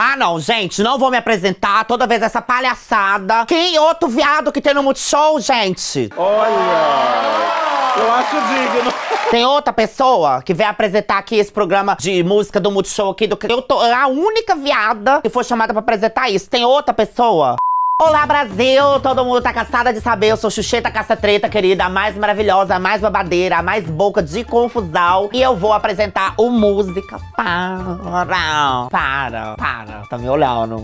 Ah, não, gente, não vou me apresentar toda vez essa palhaçada. Que outro viado que tem no Multishow, gente? Olha, eu acho digno. Tem outra pessoa que vem apresentar aqui esse programa de música do Multishow aqui do... Eu tô a única viada que foi chamada pra apresentar isso. Tem outra pessoa? Olá, Brasil! Todo mundo tá cansada de saber, eu sou Xuxeta Caça Treta, querida, a mais maravilhosa, a mais babadeira, a mais boca de confusão. E eu vou apresentar o Música Para. Tá me olhando.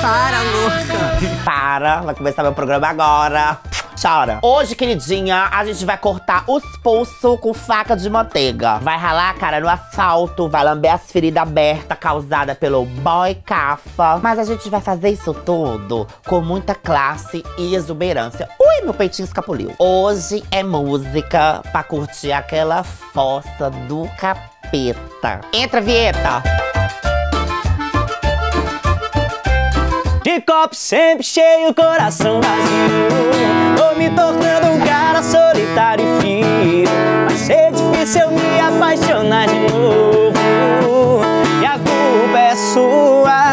Para, louca. Para, vai começar meu programa agora. Chora. Hoje, queridinha, a gente vai cortar os pulsos com faca de manteiga. Vai ralar a cara no asfalto, vai lamber as feridas abertas causadas pelo boy cafa. Mas a gente vai fazer isso tudo com muita classe e exuberância. Ui, meu peitinho escapuliu. Hoje é música pra curtir aquela fossa do capeta. Entra, vinheta! De copo sempre cheio, coração vazio. Tô me tornando um cara solitário e frio. Vai ser difícil me apaixonar de novo. E a culpa é sua.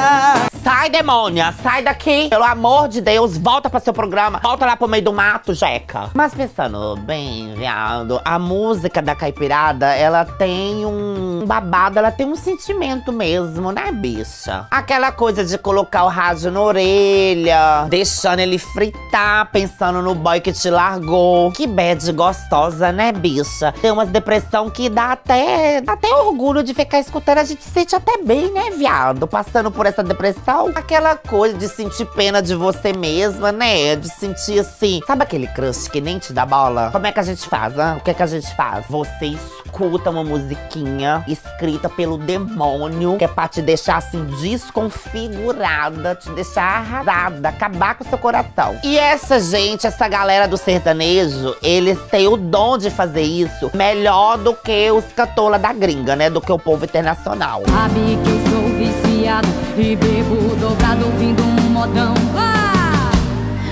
Sai, demônia, sai daqui. Pelo amor de Deus, volta pra seu programa. Volta lá pro meio do mato, jeca. Mas pensando bem, viado, a música da Caipirada, ela tem um babado, ela tem um sentimento mesmo, né, bicha? Aquela coisa de colocar o rádio na orelha, deixando ele fritar, pensando no boy que te largou. Que bad gostosa, né, bicha? Tem umas depressão que dá até orgulho de ficar escutando. A gente sente até bem, né, viado? Passando por essa depressão. Aquela coisa de sentir pena de você mesma, né? De sentir assim, sabe aquele crush que nem te dá bola? Como é que a gente faz, né? O que é que a gente faz? Você escuta uma musiquinha escrita pelo demônio, que é pra te deixar assim desconfigurada, te deixar arrasada, acabar com o seu coração. E essa gente, essa galera do sertanejo, eles têm o dom de fazer isso melhor do que os catola da gringa, né? Do que o povo internacional. Sabe que sou viciado e bebo dobrado ouvindo um modão.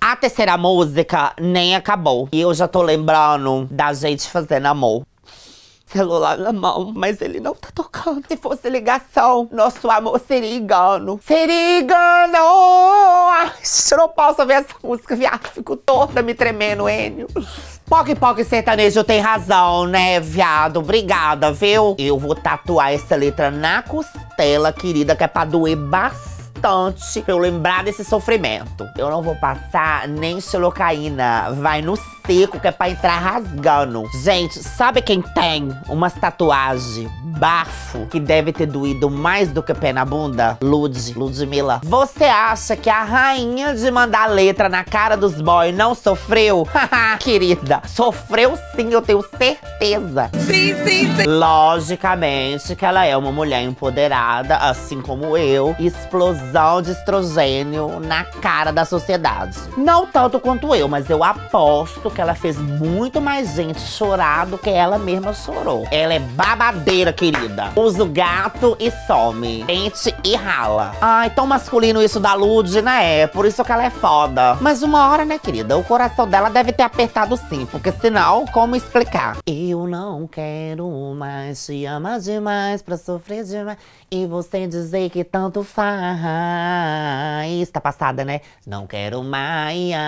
A terceira música nem acabou. E eu já tô lembrando da gente fazendo amor. Celular na mão, mas ele não tá tocando. Se fosse ligação, nosso amor seria engano. Seria engano! Ai, eu não posso ver essa música, viado. Fico toda me tremendo, Enio. Poc sertanejo tem razão, né, viado? Obrigada, viu? Eu vou tatuar essa letra na costela, querida, que é pra doer bastante. Pra eu lembrar desse sofrimento. Eu não vou passar nem xilocaína. Vai no seco, que é pra entrar rasgando. Gente, sabe quem tem umas tatuagens bafo que deve ter doído mais do que pé na bunda? Ludmilla. Você acha que a rainha de mandar letra na cara dos boys não sofreu? Haha, querida, sofreu sim, eu tenho certeza. Sim. Logicamente que ela é uma mulher empoderada, assim como eu. Explosão de estrogênio na cara da sociedade. Não tanto quanto eu, mas eu aposto que ela fez muito mais gente chorar do que ela mesma chorou. Ela é babadeira, querida. Usa o gato e some. Pente e rala. Ai, tão masculino isso da Lud, né? É por isso que ela é foda. Mas uma hora, né, querida? O coração dela deve ter apertado sim, porque senão, como explicar? Eu não quero mais te amar demais pra sofrer demais e você dizer que tanto faz. Isso, tá passada, né? Não quero mais.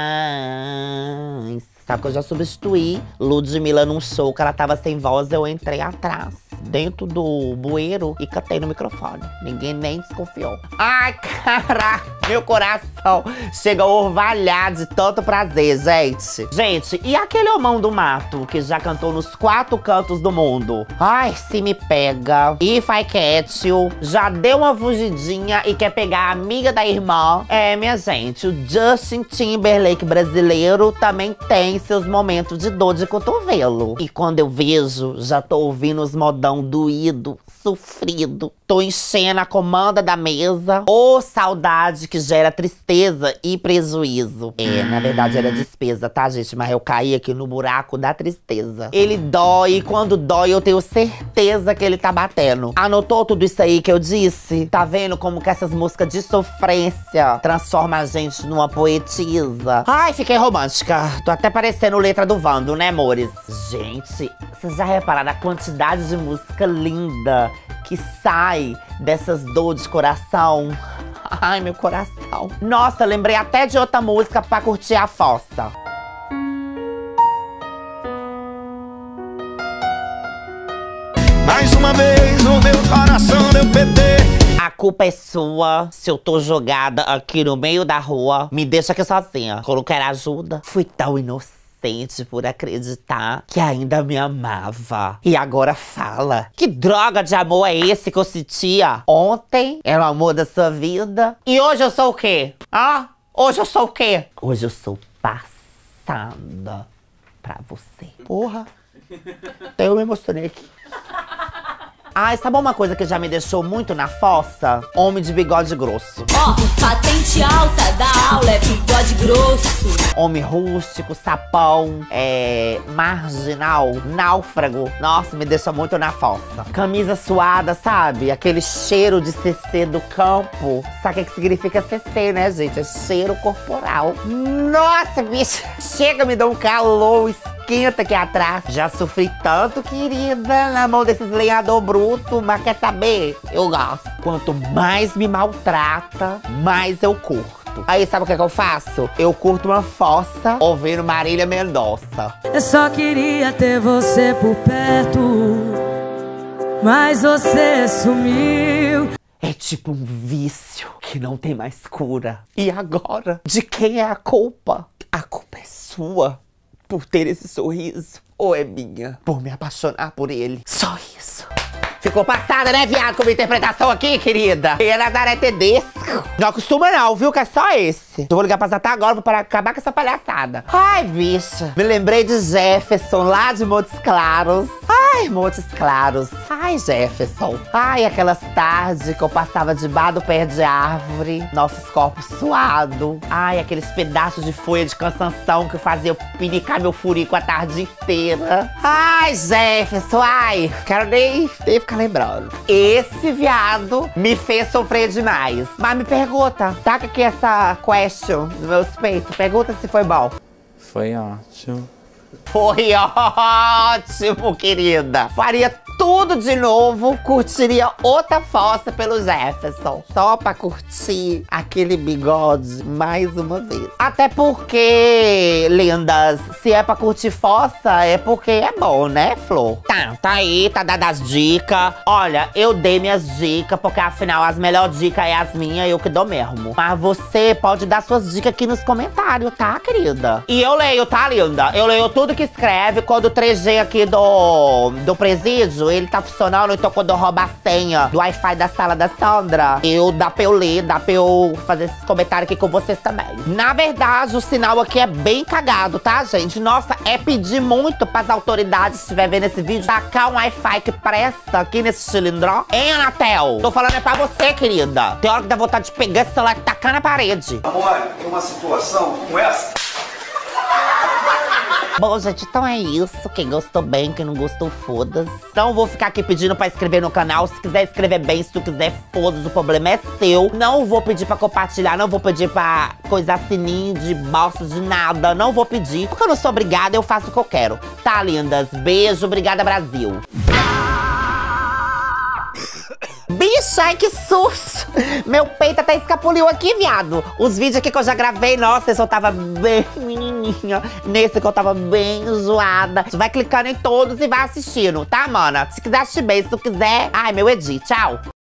Sabe que eu já substituí Ludmilla num show que ela tava sem voz, eu entrei atrás, dentro do bueiro e catei no microfone. Ninguém nem desconfiou. Ai, caraca, meu coração chega a orvalhar de tanto prazer, gente. Gente, e aquele homão do mato que já cantou nos 4 cantos do mundo? Ai, se me pega, if I catch you, já deu uma fugidinha e quer pegar a amiga da irmã. É, minha gente, o Justin Timberlake brasileiro também tem seus momentos de dor de cotovelo. E quando eu vejo, já tô ouvindo os modão doído, sofrido. Tô enchendo a comanda da mesa. Ô, saudade que gera tristeza e prejuízo. É, na verdade era despesa, tá, gente? Mas eu caí aqui no buraco da tristeza. Ele dói, e quando dói eu tenho certeza que ele tá batendo. Anotou tudo isso aí que eu disse? Tá vendo como que essas músicas de sofrência transformam a gente numa poetisa? Ai, fiquei romântica. Tô até parecendo letra do Vando, né, amores? Gente, vocês já repararam a quantidade de música linda que sai dessas dores de coração. Ai, meu coração. Nossa, lembrei até de outra música pra curtir a fossa. Mais uma vez o meu coração deu PT. A culpa é sua se eu tô jogada aqui no meio da rua. Me deixa aqui sozinha. Colocar ajuda. Fui tão inocente por acreditar que ainda me amava. E agora fala. Que droga de amor é esse que eu sentia? Ontem era o amor da sua vida. E hoje eu sou o quê? Ah, hoje eu sou o quê? Hoje eu sou passada pra você. Porra. Até eu me emocionei aqui. Ai, sabe uma coisa que já me deixou muito na fossa? Homem de bigode grosso. Ó, patente alta da aula é bigode grosso. Homem rústico, sapão, marginal, náufrago. Nossa, me deixa muito na fossa. Camisa suada, sabe? Aquele cheiro de CC do campo. Sabe o que significa CC, né, gente? É cheiro corporal. Nossa, bicho! Chega, me dá um calor esquenta aqui atrás. Já sofri tanto, querida, na mão desses lenhador bruto, mas quer saber? Eu gosto. Quanto mais me maltrata, mais eu curto. Aí sabe o que é que eu faço? Eu curto uma fossa ouvindo Marília Mendonça. Eu só queria ter você por perto, mas você sumiu. É tipo um vício que não tem mais cura. E agora? De quem é a culpa? A culpa é sua. Por ter esse sorriso, ou é minha? Por me apaixonar por ele. Só isso. Ficou passada, né, viado, com a interpretação aqui, querida? E a Nazaré Tedesco. Não acostuma não, viu, que é só esse. Eu vou ligar pra Zatá agora pra acabar com essa palhaçada. Ai, bicha. Me lembrei de Jefferson, lá de Montes Claros. Ai, Montes Claros. Ai, Jefferson. Ai, aquelas tardes que eu passava debaixo do pé de árvore. Nossos corpos suados. Ai, aqueles pedaços de folha de cansanção que fazia eu pinicar meu furico a tarde inteira. Ai, Jefferson, ai. Quero nem ficar lembrando. Esse viado me fez sofrer demais. Mas me pergunta, taca aqui essa question no meu peito. Pergunta se foi bom. Foi ótimo. Foi ótimo, querida. Faria tudo de novo, curtiria outra fossa pelo Jefferson. Só pra curtir aquele bigode mais uma vez. Até porque, lindas, se é pra curtir fossa, é porque é bom, né, Flor? Tá aí, tá dada as dicas. Olha, eu dei minhas dicas, porque afinal as melhores dicas é as minhas e eu que dou mesmo. Mas você pode dar suas dicas aqui nos comentários, tá, querida? E eu leio, tá, linda? Eu leio tudo que escreve. Quando o 3G aqui do presídio, ele tá funcionando, então quando eu roubo a senha do Wi-Fi da sala da Sandra, dá pra eu ler, dá pra eu fazer esses comentários aqui com vocês também. Na verdade, o sinal aqui é bem cagado, tá, gente? Nossa, é pedir muito pras autoridades, se estiver vendo esse vídeo, tacar um Wi-Fi que presta aqui nesse cilindrão. Hein, Anatel? Tô falando é pra você, querida. Tem hora que dá vontade de pegar esse celular e tacar na parede. Amor, tem uma situação como essa. Bom, gente, então é isso. Quem gostou bem, quem não gostou, foda-se. Então vou ficar aqui pedindo pra inscrever no canal. Se quiser escrever bem, se tu quiser, foda-se. O problema é seu. Não vou pedir pra compartilhar, não vou pedir pra coisar sininho de balsa, de nada. Não vou pedir, porque eu não sou obrigada, eu faço o que eu quero. Tá, lindas? Beijo, obrigada, Brasil. Bicha, ai que susto! Meu peito até escapuliu aqui, viado. Os vídeos aqui que eu já gravei, nossa, eu só tava bem menininha. Nesse que eu tava bem zoada. Vai clicando em todos e vai assistindo, tá, mana? Se quiser assistir bem, se tu quiser... Ai, meu Edi, tchau!